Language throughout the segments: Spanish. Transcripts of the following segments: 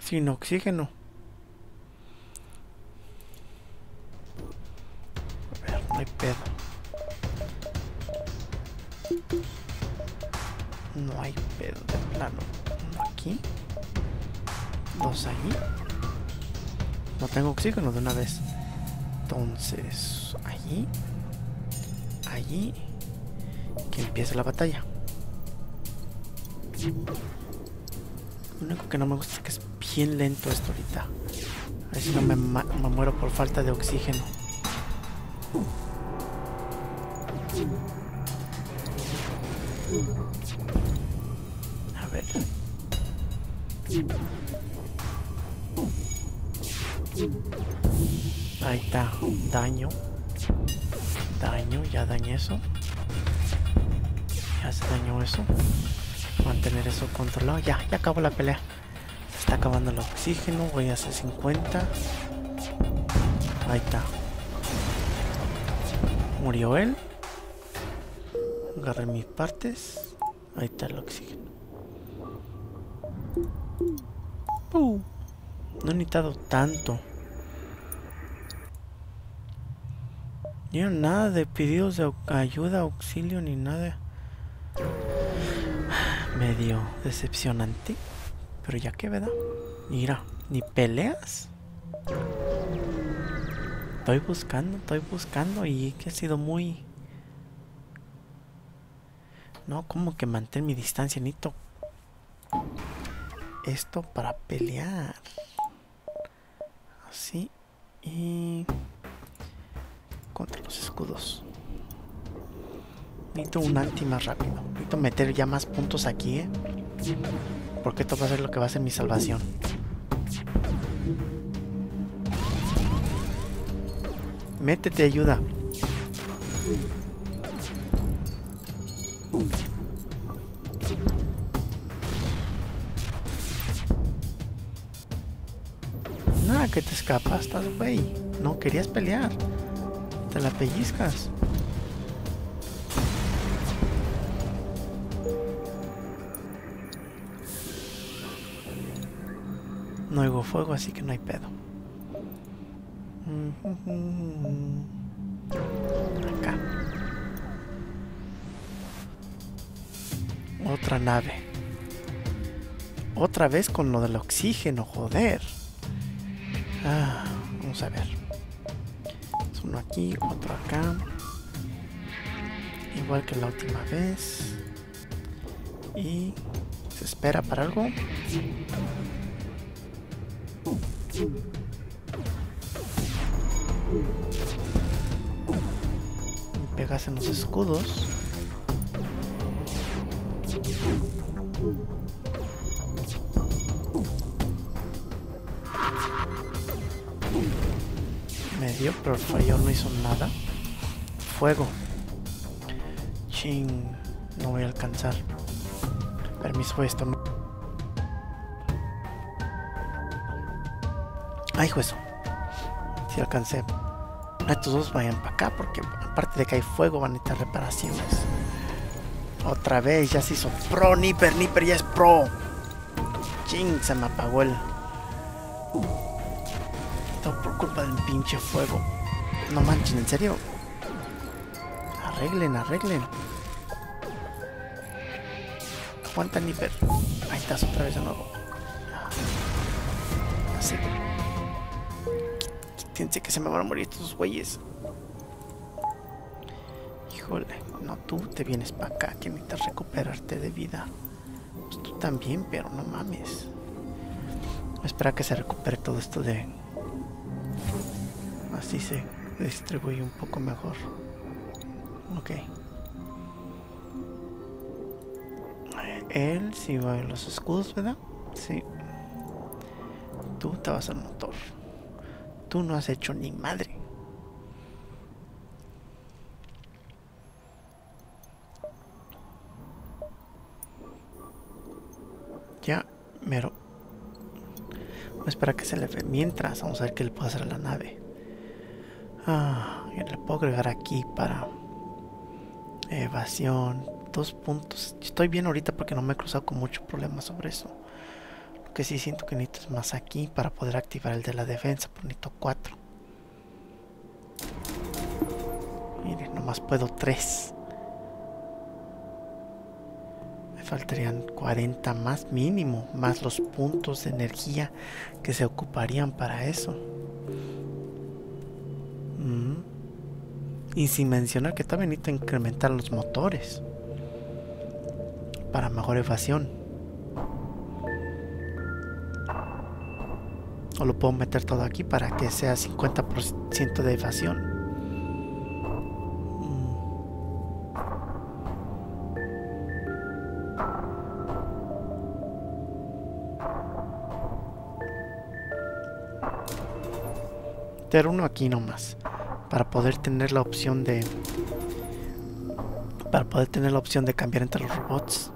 Sin oxígeno. A ver, no hay pedo. No hay pedo de plano. Uno aquí. Dos ahí. No tengo oxígeno de una vez. Entonces, allí. Allí. Que empiece la batalla. Lo único que no me gusta es que es bien lento esto ahorita. A ver si no me muero por falta de oxígeno. A ver. Ahí está. Daño. Daño. Ya dañé eso. Ya se dañó eso. Mantener eso controlado. Ya, ya acabó la pelea. Se está acabando el oxígeno. Voy a hacer 50. Ahí está. Murió él. Agarré mis partes. Ahí está el oxígeno. No he necesitado tanto. Ni nada de pedidos de ayuda, auxilio, ni nada. Medio decepcionante, pero ya que, ¿verdad? Mira, ni peleas. Estoy buscando y que ha sido muy... No, como que mantén mi distancia, Nito. Esto para pelear. Así y... Contra los escudos. Necesito un anti más rápido. Necesito meter ya más puntos aquí, ¿eh? Porque esto va a ser lo que va a ser mi salvación. Métete, ayuda. Nada, que te escapas, estás güey. No querías pelear. Te la pellizcas. No oigo fuego, así que no hay pedo. Acá. Otra nave. Otra vez con lo del oxígeno, joder. Ah, vamos a ver. Es uno aquí, otro acá. Igual que la última vez. Y... ¿se espera para algo? Pegas en los escudos. Me dio, pero el fallo no hizo nada. Fuego. Ching. No voy a alcanzar. Permiso, esto no. Ay, juez, si alcancé. Estos dos vayan para acá, porque aparte de que hay fuego van a necesitar reparaciones. Otra vez, ya se hizo pro, Nipper ya es pro. Ching, se me apagó el... Todo por culpa del pinche fuego. No manchen, en serio. Arreglen. Aguanta, Nipper. Ahí estás otra vez de nuevo. Así. Fíjense que se me van a morir estos güeyes. Híjole, no, tú te vienes para acá, que necesitas recuperarte de vida. Pues tú también, pero no mames. Espera que se recupere todo esto de... Así se distribuye un poco mejor. Ok. Él sí va a los escudos, ¿verdad? Sí. Tú te vas al motor. Tú no has hecho ni madre. Ya, mero. Voy a esperar que se le ve. Mientras, vamos a ver qué le puede hacer a la nave. Ah, le puedo agregar aquí para evasión, 2 puntos. Estoy bien ahorita porque no me he cruzado con muchos problemas sobre eso. Lo que sí siento que necesito es más aquí para poder activar el de la defensa, pues necesito 4. Miren, nomás puedo 3. Me faltarían 40 más mínimo, más los puntos de energía que se ocuparían para eso. Y sin mencionar que también necesito incrementar los motores para mejor evasión. O lo puedo meter todo aquí para que sea 50% de evasión. Meter uno aquí nomás, para poder tener la opción de cambiar entre los robots.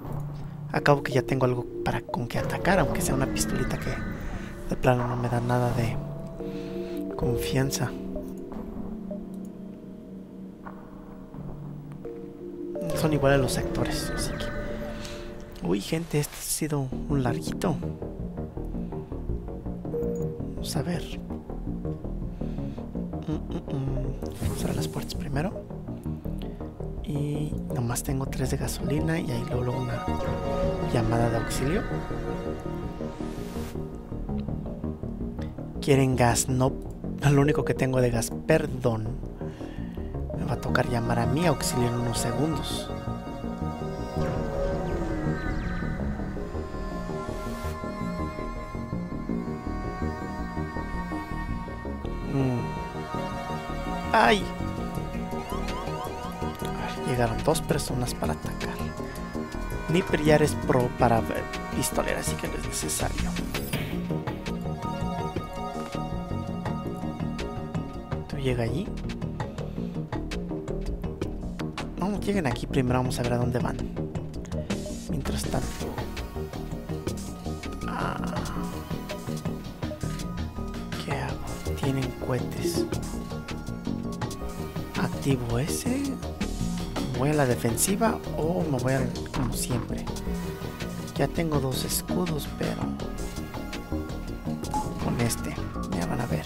Acabo que ya tengo algo para con que atacar, aunque sea una pistolita que de plano no me da nada de confianza. Son iguales los sectores, así que... Uy, gente, este ha sido un larguito. Vamos a ver. Vamos a ver las puertas primero. Y nomás tengo 3 de gasolina y ahí luego una llamada de auxilio. Quieren gas, no, lo único que tengo de gas, perdón. Me va a tocar llamar a mi auxilio en unos segundos. ¡Ay! Llegaron 2 personas para atacar. Nipper ya eres pro para pistolera, así que no es necesario. Tú llega allí. No, lleguen aquí primero, vamos a ver a dónde van. Mientras tanto... ¿qué hago? Tienen cohetes. Activo ese. ¿Voy a la defensiva o me voy al como siempre? Ya tengo 2 escudos, pero con este ya van a ver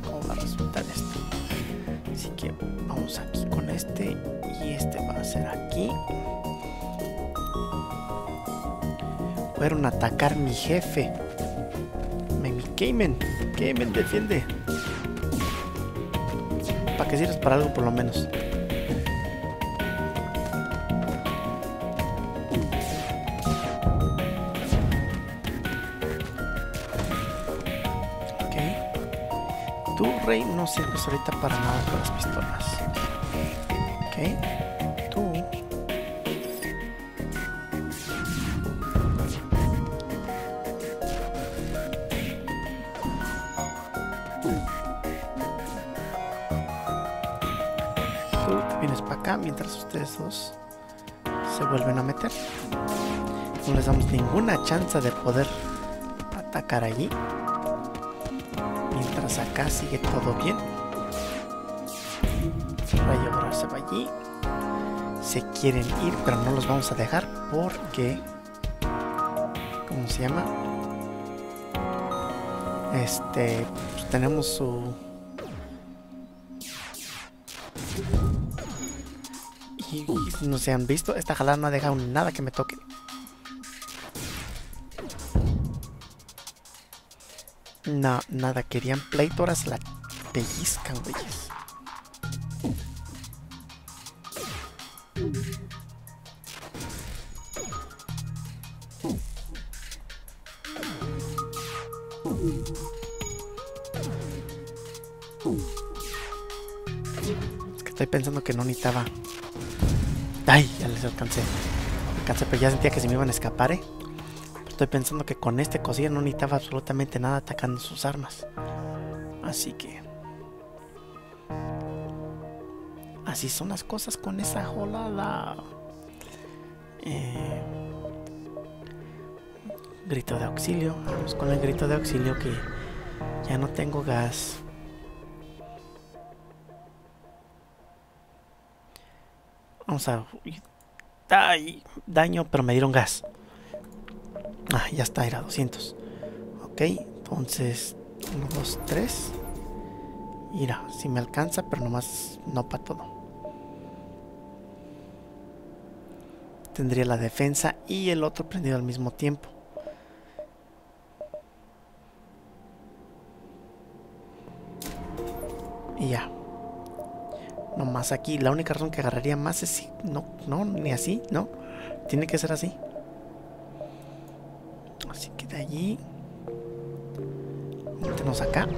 cómo va a resultar esto. Así que vamos aquí con este y este va a ser aquí. Fueron a atacar mi jefe. Cayman, defiende. Para que sirves para algo por lo menos. Rey, no sirves ahorita para nada con las pistolas. Ok, tú. Tú te vienes para acá mientras ustedes 2 se vuelven a meter. No les damos ninguna chance de poder atacar allí. Mientras acá sigue todo bien. Rayo ahora se va allí. Se quieren ir, pero no los vamos a dejar porque... ¿cómo se llama? Pues tenemos su... Y no se han visto. Esta jalada no ha dejado nada que me toque. No, nada, querían pleito, ahora se la pellizcan, güeyes. Es que estoy pensando que no necesitaba. Ay, ya les alcancé. Pero ya sentía que se me iban a escapar, Estoy pensando que con este cosilla no necesitaba absolutamente nada atacando sus armas. Así que... así son las cosas con esa jolada. Grito de auxilio. Vamos con el grito de auxilio que ya no tengo gas. Vamos a... ¡Ay! Daño, pero me dieron gas. Ah, ya está, era 200. Ok, entonces... 1, 2, 3. Mira, si me alcanza, pero nomás no para todo. Tendría la defensa y el otro prendido al mismo tiempo. Y ya. No más aquí. La única razón que agarraría más es si... No, ni así, no. Tiene que ser así. Así que de allí... Métenos acá.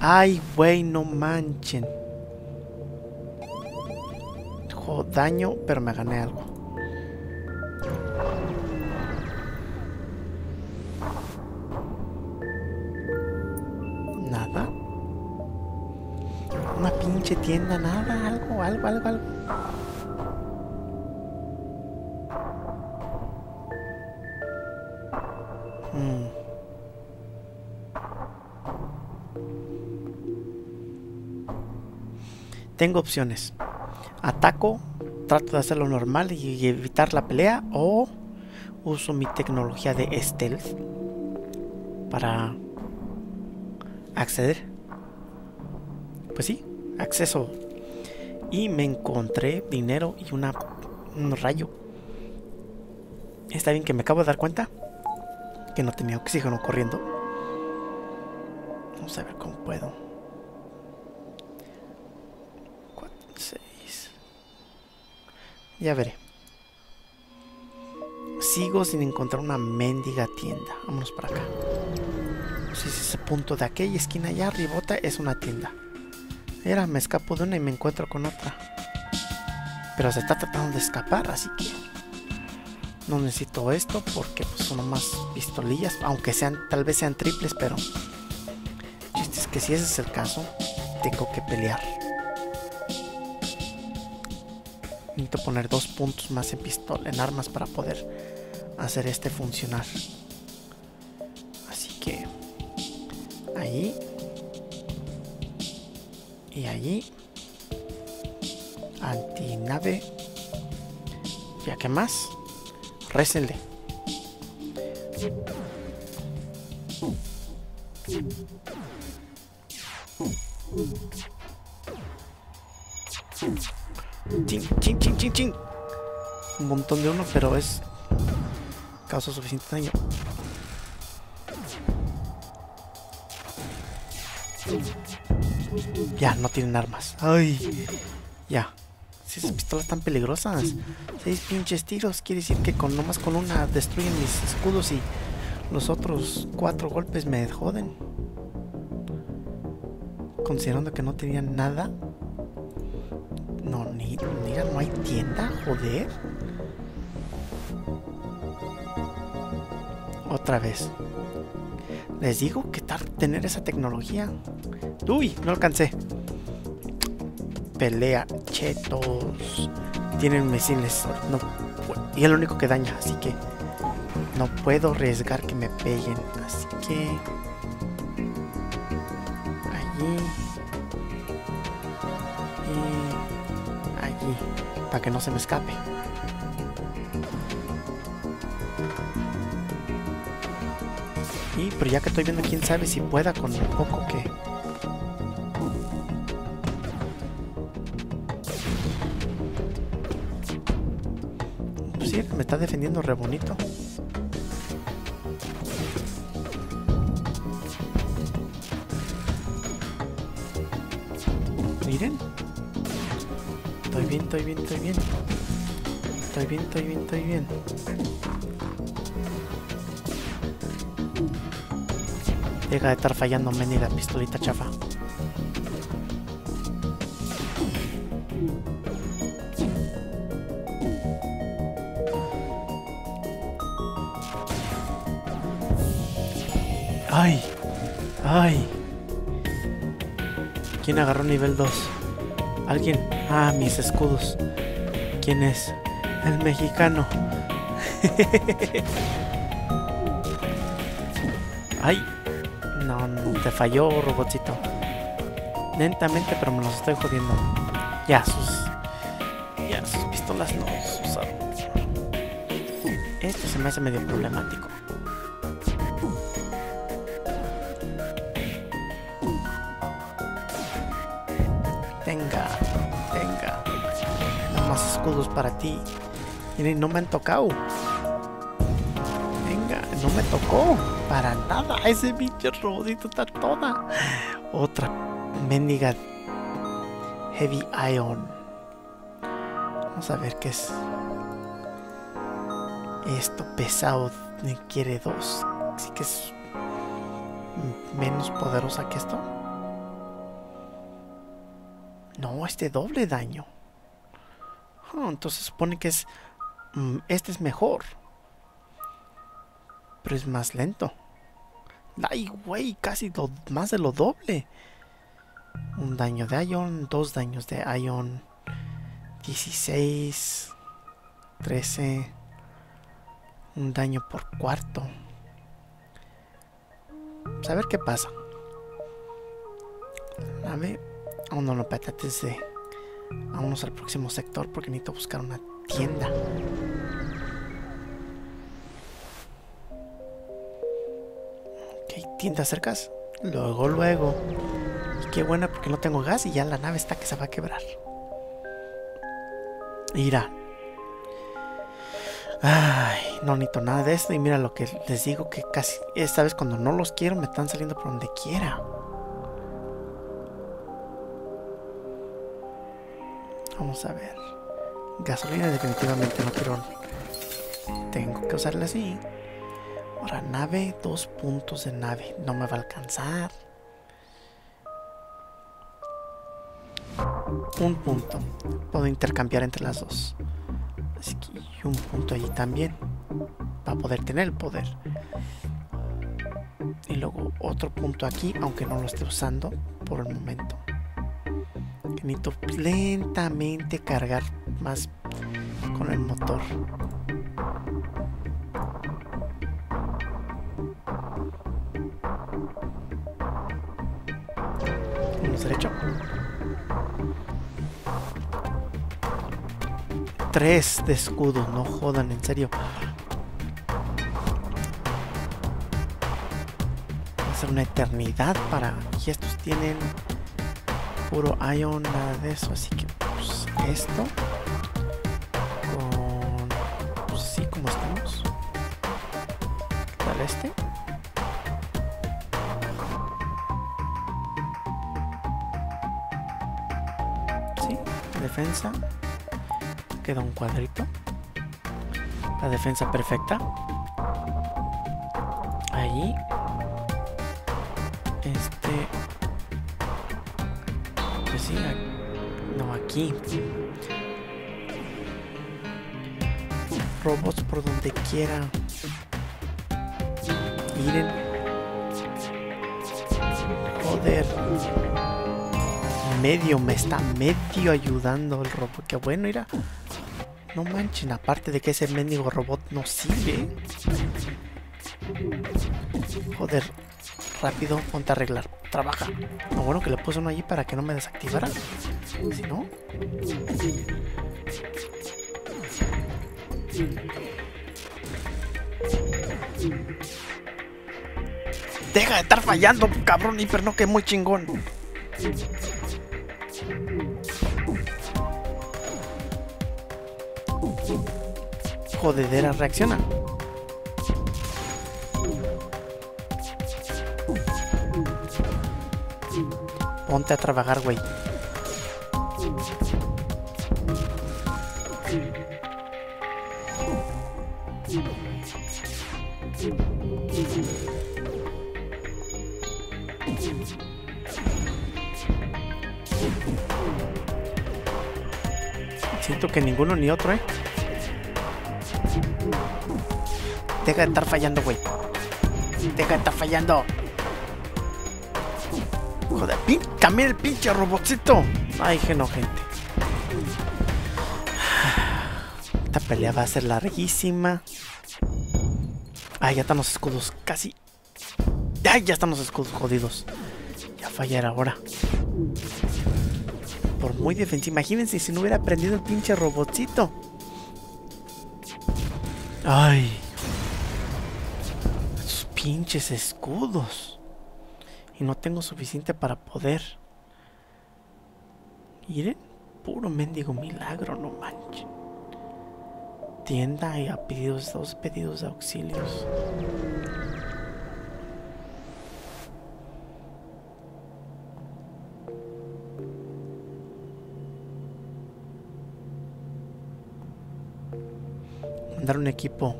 Ay, güey, no manchen. Joder, daño, pero me gané algo. Nada. Una pinche tienda, nada, algo. Tengo opciones. Ataco, trato de hacerlo normal y evitar la pelea, o uso mi tecnología de stealth para acceder. Pues sí, acceso. Y me encontré dinero y un rayo. Está bien que me acabo de dar cuenta que no tenía oxígeno corriendo. Vamos a ver cómo puedo. 6. Ya veré. Sigo sin encontrar una mendiga tienda. Vámonos para acá. No sé si ese punto de aquella esquina allá arribota es una tienda. Mira, me escapo de una y me encuentro con otra. Pero se está tratando de escapar, así que no necesito esto porque pues, son nomás pistolillas. Aunque sean, tal vez sean triples, pero el chiste es que si ese es el caso, tengo que pelear. Necesito poner 2 puntos más en pistola, en armas, para poder hacer este funcionar. Así que ahí y allí. Antinave. Ya que más. Récenle. Ching, ching, ching, ching, ching. Un montón de uno, pero es... causa suficiente daño. Ya, no tienen armas. Ay, ya. Si esas pistolas están peligrosas. 6 pinches tiros. Quiere decir que con nomás con una destruyen mis escudos y los otros 4 golpes me joden. Considerando que no tenían nada. No, mira, no hay tienda, joder. Otra vez. Les digo que tener esa tecnología. Uy, no alcancé. Pelea, chetos. Tienen misiles. No, y es lo único que daña, así que no puedo arriesgar que me peguen. Así que... allí. Para que no se me escape. Y pero ya que estoy viendo, quién sabe si pueda con lo poco que... Pues sí, me está defendiendo re bonito. Miren. Estoy bien. Deja de estar fallándome ni la pistolita chafa. Ay, ay. ¿Quién agarró nivel 2? ¿Alguien? Ah, mis escudos. ¿Quién es? El mexicano. Ay. No, no, te falló, robotcito. Lentamente, pero me los estoy jodiendo. Ya, sus solas no vamos a usar. Esto se me hace medio problemático. Tenga, tenga. Nada más escudos para ti. Miren, no me han tocado. Venga, no me tocó. Para nada. Ese pinche robotito está toda. Otra mendiga Heavy Ion. Vamos a ver qué es. Esto pesado requiere 2. Así que es menos poderosa que esto. No, este doble daño. Oh, entonces supone que es... este es mejor. Pero es más lento. Ay, güey, casi más de lo doble. Un daño de Ion, 2 daños de Ion. 16. 13. Un daño por cuarto. Pues a ver qué pasa. A ver. Oh, no, no, espérate, vámonos al próximo sector porque necesito buscar una tienda. Ok, tienda cercas. Luego, luego. Y qué buena porque no tengo gas y ya la nave está que se va a quebrar. Mira. Ay, no necesito nada de esto. Y mira lo que les digo, que casi esta vez cuando no los quiero me están saliendo por donde quiera. Vamos a ver. Gasolina definitivamente no quiero. Tengo que usarla así. Ahora nave, 2 puntos de nave. No me va a alcanzar. 1 punto. Puedo intercambiar entre las dos. Así que un punto allí también. Para poder tener el poder. Y luego otro punto aquí, aunque no lo esté usando por el momento. Necesito lentamente cargar más con el motor. Vamos derecho. 3 de escudo, no jodan, en serio. Va a ser una eternidad para... Y estos tienen... puro Ion, nada de eso, así que pues esto con pues así como estamos. ¿Qué tal este? Sí, defensa. Queda un cuadrito. La defensa perfecta. Ahí. Sí, no, aquí robots por donde quiera. Miren, joder, medio me está medio ayudando el robot. Que bueno, mira, no manchen, aparte de que ese mendigo robot no sirve. Joder, rápido, ponte a arreglar. Trabaja. Lo bueno que le puse uno allí para que no me desactivara. Si no. Deja de estar fallando, cabrón, hiper, no, que muy chingón. Jodedera, reacciona. Ponte a trabajar, güey. Siento que ninguno ni otro, Deja de estar fallando, güey. Deja de estar fallando. Joder, cambia el pinche robotcito. Ay, que no, gente. Esta pelea va a ser larguísima. Ay, ya están los escudos casi. Ay, ya están los escudos jodidos. Ya fallar ahora. Por muy defensivo. Imagínense si no hubiera prendido el pinche robotcito. Ay. Esos pinches escudos. Y no tengo suficiente para poder. Miren. Puro mendigo milagro, no manches. Tienda y a pedidos, 2 pedidos de auxilios. Mandar un equipo.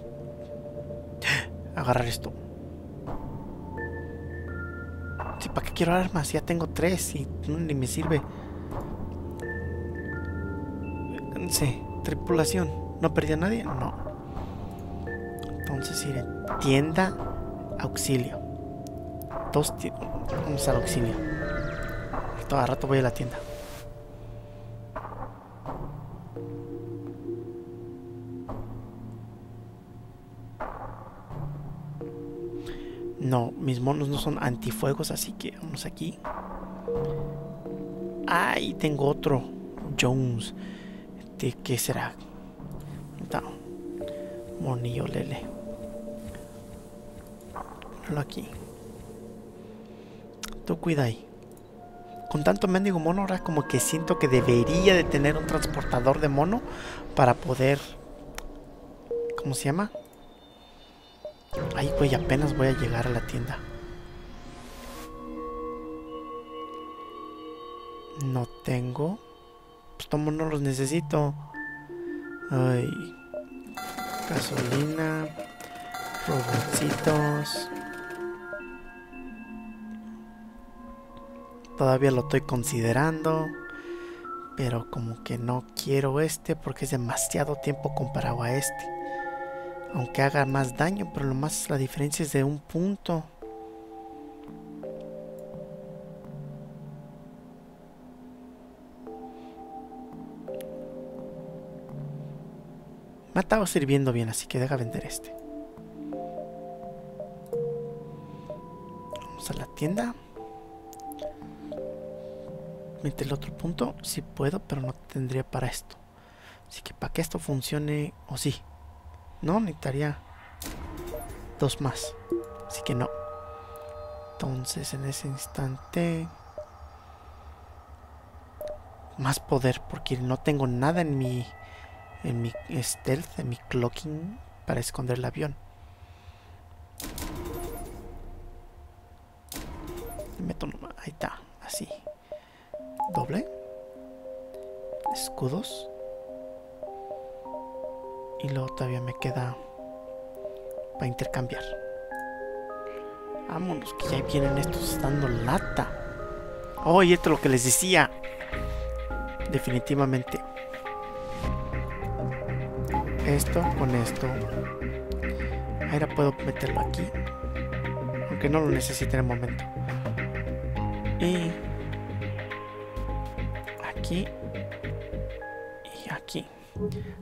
Agarrar esto. Sí, ¿para qué quiero armas? Ya tengo 3 y ni me sirve. Sí, tripulación. ¿No perdí a nadie? No. Entonces iré. Tienda, auxilio. 2 tiendas. Vamos al auxilio. Todo rato voy a la tienda. No, mis monos no son antifuegos, así que vamos aquí. Ahí tengo otro. Jones. ¿De qué será? No. Monillo lele. Ponlo aquí. Tú cuida ahí. Con tanto mendigo mono ahora como que siento que debería de tener un transportador de mono para poder... ¿Cómo se llama? Ay, güey, apenas voy a llegar a la tienda. No tengo. Pues tomo, no los necesito. Ay. Gasolina. Robotcitos. Todavía lo estoy considerando. Pero como que no quiero este porque es demasiado tiempo comparado a este. Aunque haga más daño, pero lo más la diferencia es de 1 punto. Me ha estado sirviendo bien, así que deja vender este. Vamos a la tienda. Mete el otro punto, si puedo, pero no tendría para esto. Así que para que esto funcione, o sí. No, necesitaría 2 más. Así que no. Entonces en ese instante... Más poder, porque no tengo nada en mi... En mi stealth, en mi cloaking, para esconder el avión. Meto nomás. Ahí está, así. Doble. Escudos. Y luego todavía me queda para intercambiar. Vámonos, que ya vienen estos dando lata. Oye, esto es lo que les decía. Definitivamente. Esto con esto. Ahora puedo meterlo aquí. Aunque no lo necesite en el momento. Y... aquí. Y aquí.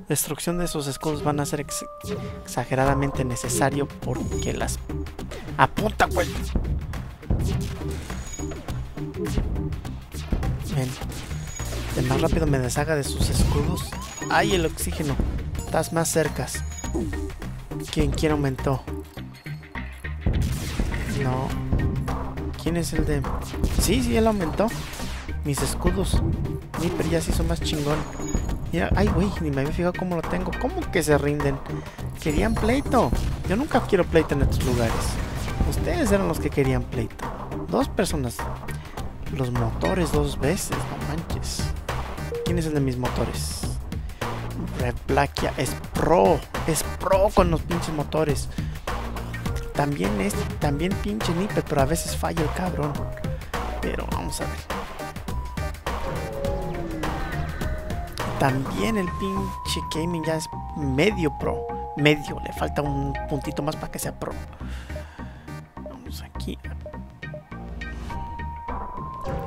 Destrucción de esos escudos van a ser exageradamente necesario porque las... ¡Apunta, güey! Ven. De más rápido me deshaga de sus escudos. ¡Ay, el oxígeno! Estás más cercas. ¿Quién aumentó? No. ¿Quién es el de...? Sí, él aumentó. Mis escudos. Sí, pero ya se hizo más chingón. Mira, ay, güey, ni me había fijado cómo lo tengo. ¿Cómo que se rinden? Querían pleito. Yo nunca quiero pleito en estos lugares. Ustedes eran los que querían pleito. 2 personas. Los motores 2 veces, no manches. ¿Quién es el de mis motores? Replaquia es pro con los pinches motores. También es, también pinche nipe, pero a veces falla el cabrón. Pero vamos a ver. También el pinche gaming ya es medio pro. Medio, le falta un puntito más para que sea pro. Vamos aquí.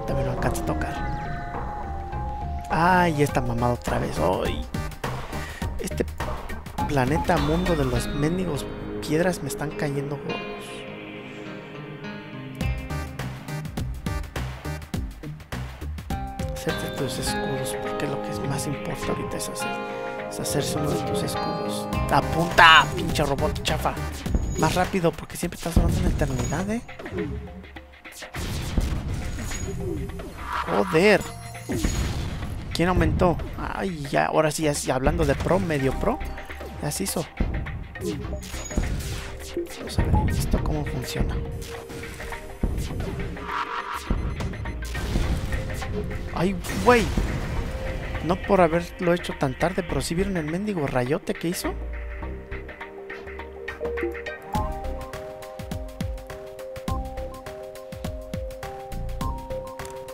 También lo alcanza a tocar. Ay, está mamado otra vez. Ay. Este planeta mundo de los mendigos piedras me están cayendo gordos. Hacerte tus escudos, porque lo que es más importante ahorita es hacer es hacerse uno de tus escudos. ¡Apunta, pinche robot chafa! Más rápido, porque siempre estás hablando en eternidad, ¿eh? ¡Joder! ¿Quién aumentó? Ay, ya, ahora sí, hablando de pro, medio pro. Ya se hizo. Vamos a ver esto cómo funciona. ¡Ay, güey! No por haberlo hecho tan tarde, pero ¿sí vieron el mendigo rayote que hizo?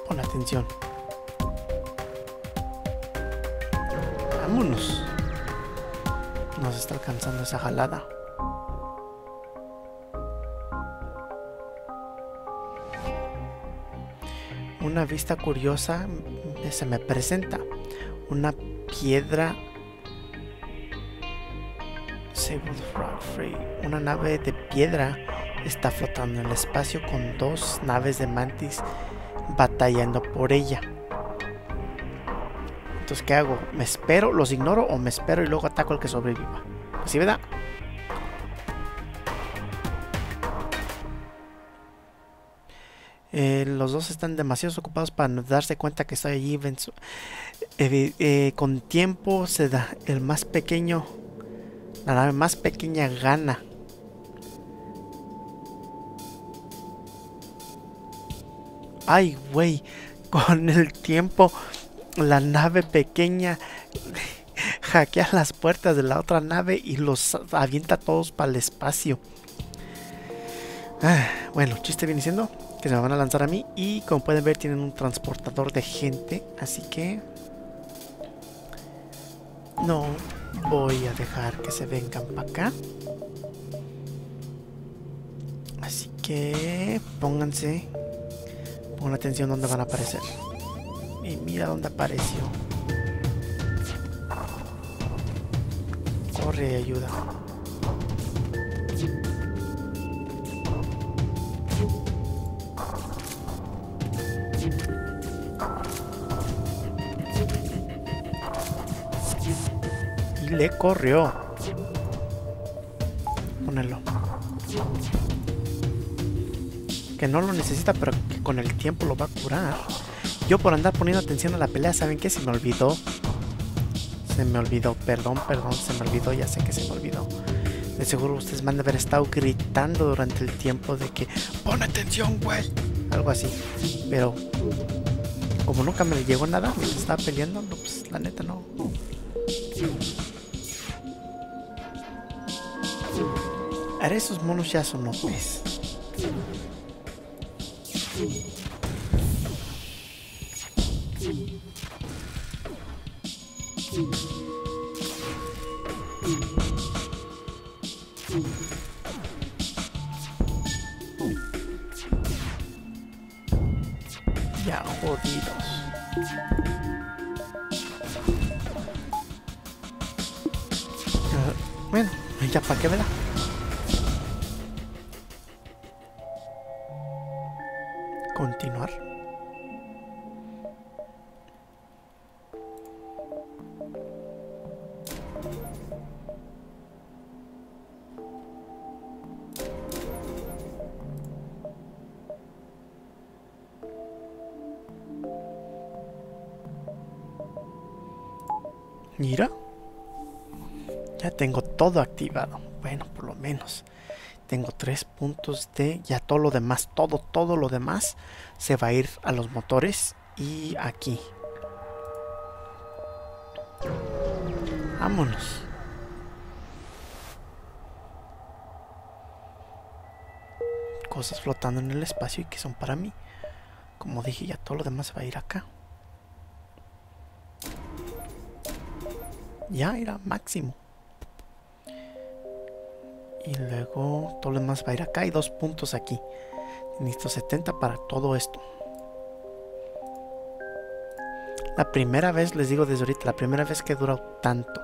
Pon atención. Vámonos. Nos está alcanzando esa jalada. Una vista curiosa se me presenta. Una piedra. Una nave de piedra está flotando en el espacio con dos naves de mantis batallando por ella. Entonces, ¿qué hago? ¿Me espero? ¿Los ignoro o me espero y luego ataco al que sobreviva? ¿Sí, verdad? Los dos están demasiado ocupados para darse cuenta que estoy allí. Con tiempo se da el más pequeño. La nave más pequeña gana. Ay, güey. Con el tiempo la nave pequeña hackea las puertas de la otra nave y los avienta todos para el espacio. Ah, bueno, chiste viene siendo que se me van a lanzar a mí. Y como pueden ver, tienen un transportador de gente. Así que no voy a dejar que se vengan para acá. Así que pónganse. Pongan atención dónde van a aparecer. Y mira dónde apareció. Corre y ayuda. Le corrió. Ponelo. Que no lo necesita, pero que con el tiempo lo va a curar. Yo por andar poniendo atención a la pelea, ¿saben qué? Se me olvidó. Se me olvidó. Perdón, se me olvidó. Ya sé que se me olvidó. De seguro ustedes me han de haber estado gritando durante el tiempo de que ¡pon atención, güey! Algo así. Pero como nunca me llegó nada, me estaba peleando, no, pues la neta no. Ahora esos monos ya son OPs. Ya jodidos. Bueno, ya para qué, ¿verdad? Continuar. Mira. Ya tengo todo activado. Bueno, por lo menos. Tengo 3 puntos de... Ya todo lo demás, todo lo demás se va a ir a los motores. Y aquí. Vámonos. Cosas flotando en el espacio y que son para mí. Como dije, ya todo lo demás se va a ir acá. Ya era máximo. Y luego todo lo demás va a ir acá. Y 2 puntos aquí. Necesito 70 para todo esto. La primera vez, les digo desde ahorita, la primera vez que he durado tanto.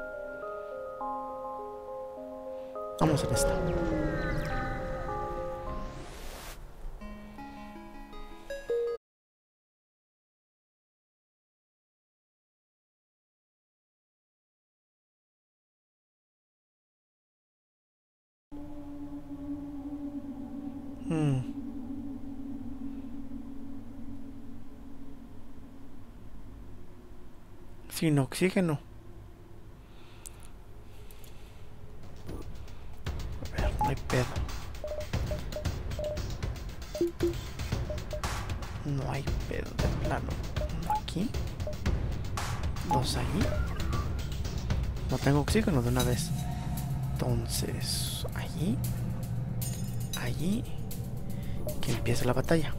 Vamos en esta. Sin oxígeno. A ver, no hay pedo. No hay pedo de plano. Uno aquí. Dos ahí. No tengo oxígeno de una vez. Entonces, allí. Allí. Que empiece la batalla.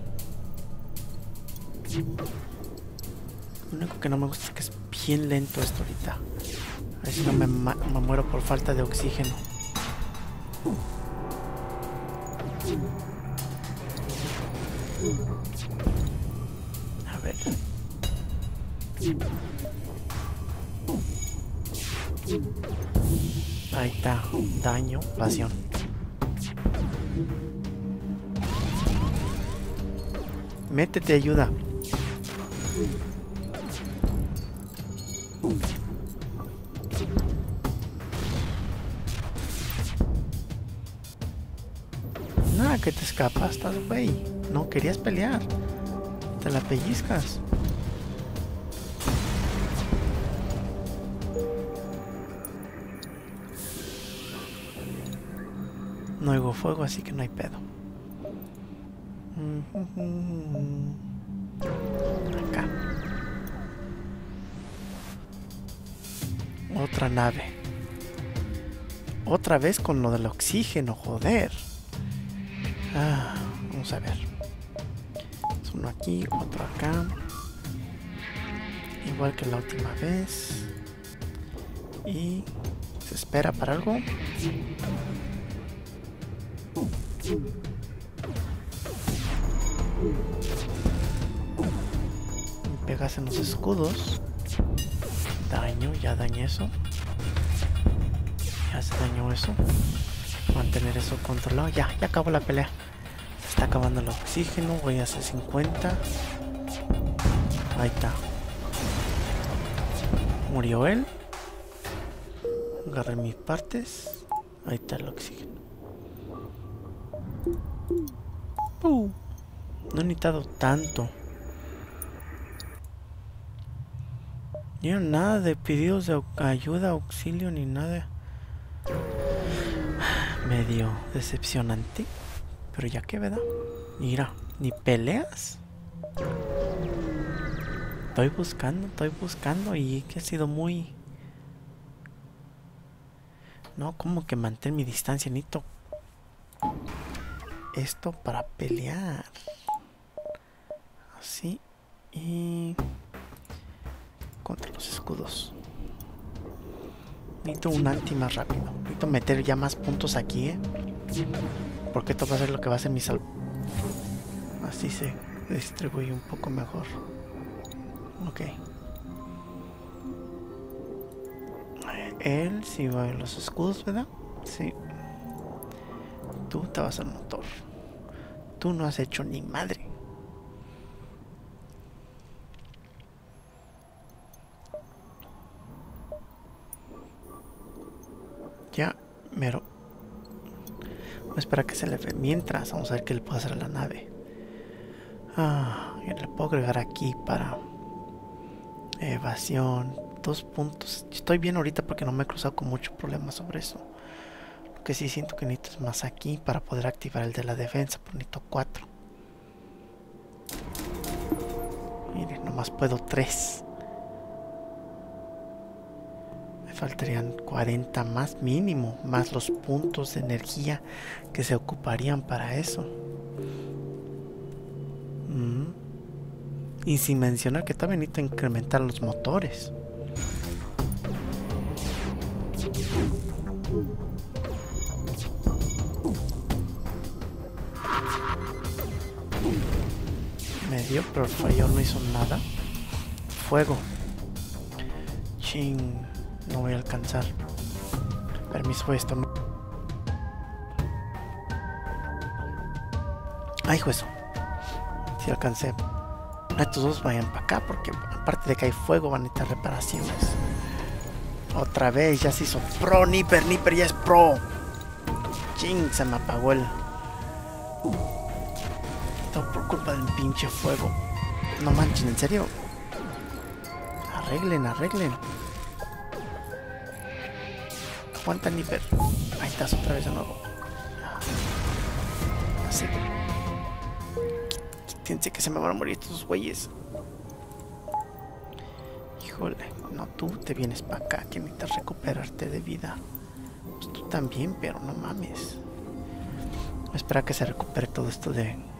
Lo único que no me gusta es que es bien lento esto ahorita. A ver si no me muero por falta de oxígeno. A ver. Ahí está. Daño, pasión. Métete, ayuda. Nada, que te escapas, güey. No querías pelear. Te la pellizcas. No oigo fuego, así que no hay pedo. Acá. Otra nave. Otra vez con lo del oxígeno, joder. Vamos a ver. Es uno aquí, otro acá. Igual que la última vez. Y se espera para algo. Pegas en los escudos. Daño, ya dañé eso. Ya se dañó eso. Mantener eso controlado. Ya, ya acabó la pelea. Se está acabando el oxígeno. Voy a hacer 50. Ahí está. Murió él. Agarré mis partes. Ahí está el oxígeno. No he necesitado tanto. Ni nada de pedidos de ayuda, auxilio, ni nada. Medio decepcionante. Pero ya que, ¿verdad? Mira, ni peleas. Estoy buscando. Y que ha sido muy... No, como que mantén mi distancia, Nito. Esto para pelear. Así. Y... contra los escudos. Necesito un anti más rápido. Necesito meter ya más puntos aquí, porque esto va a ser lo que va a ser mi salvo. Así se distribuye un poco mejor. Ok. Él sí va a ver los escudos, ¿verdad? Sí. Tú te vas al motor. Tú no has hecho ni madre. Ya, mero. Vamos a esperar a que se le ve. Mientras, vamos a ver qué le puedo hacer a la nave. Yo le puedo agregar aquí para evasión. 2 puntos. Estoy bien ahorita porque no me he cruzado con muchos problemas sobre eso. Lo que sí siento que necesito es más aquí para poder activar el de la defensa. Pero necesito 4. Miren, nomás puedo 3. Faltarían 40 más mínimo, más los puntos de energía que se ocuparían para eso. Y sin mencionar que también necesito incrementar los motores. Me dio, pero el fallo no hizo nada. Fuego. Ching. No voy a alcanzar. Permiso esto. Ay, juez. Sí alcancé. Estos dos vayan para acá porque aparte de que hay fuego van a necesitar reparaciones. Otra vez, ya se hizo pro. Nipper ya es pro. Ching, se me apagó el... Todo por culpa del pinche fuego. No manchen, en serio. Arreglen, arreglen. Aguanta, Nipper. Ahí estás otra vez de nuevo. Así. Quítense que se me van a morir estos güeyes. Híjole, no, tú te vienes para acá, que necesitas recuperarte de vida. Pues tú también, pero no mames. Espera que se recupere todo esto de...